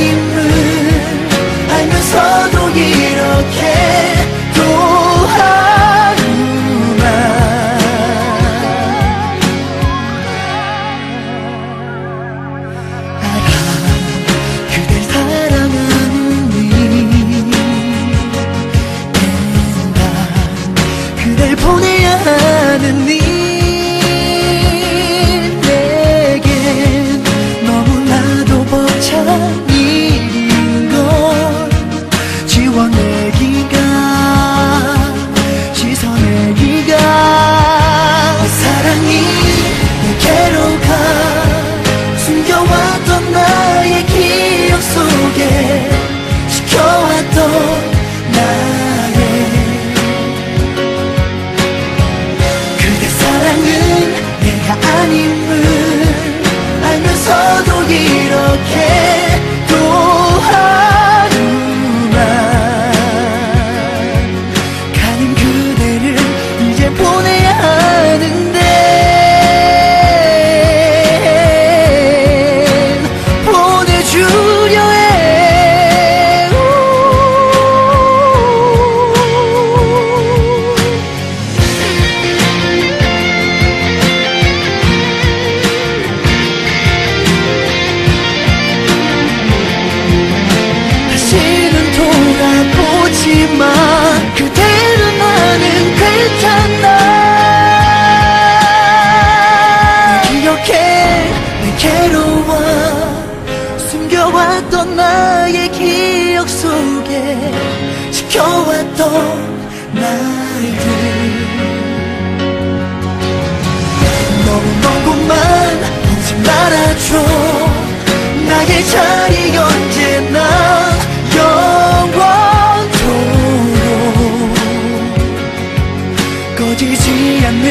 하나님을 알면서도 이렇게 도하구나. 알아, 그댈 사랑하느니 난 그댈 보내야 하느니 그대를 나는 괜찮아. 기억해 내게로 와. 숨겨왔던 나의 기억 속에 지켜왔던 날들. 너무 곳만 보지 말아줘. 나의 자리 언제나 꺼지지 않는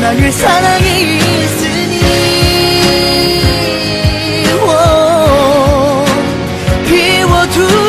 나의 사랑이 있으니 비워두.